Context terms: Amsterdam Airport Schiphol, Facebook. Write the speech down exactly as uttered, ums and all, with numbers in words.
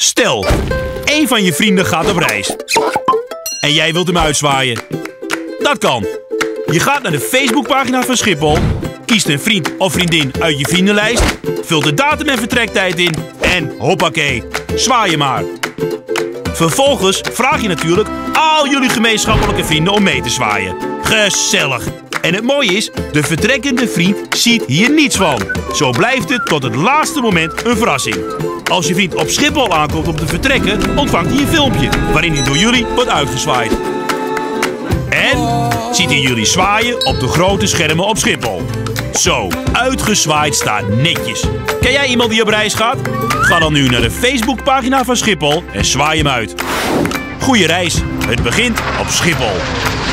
Stel, één van je vrienden gaat op reis. En jij wilt hem uitzwaaien. Dat kan. Je gaat naar de Facebookpagina van Schiphol, kiest een vriend of vriendin uit je vriendenlijst, vult de datum en vertrektijd in en hoppakee, zwaai je maar. Vervolgens vraag je natuurlijk al jullie gemeenschappelijke vrienden om mee te zwaaien. Gezellig! En het mooie is, de vertrekkende vriend ziet hier niets van. Zo blijft het tot het laatste moment een verrassing. Als je vriend op Schiphol aankomt om te vertrekken, ontvangt hij een filmpje waarin hij door jullie wordt uitgezwaaid. En ziet hij jullie zwaaien op de grote schermen op Schiphol. Zo, uitgezwaaid staat netjes. Ken jij iemand die op reis gaat? Ga dan nu naar de Facebookpagina van Schiphol en zwaai hem uit. Goeie reis, het begint op Schiphol.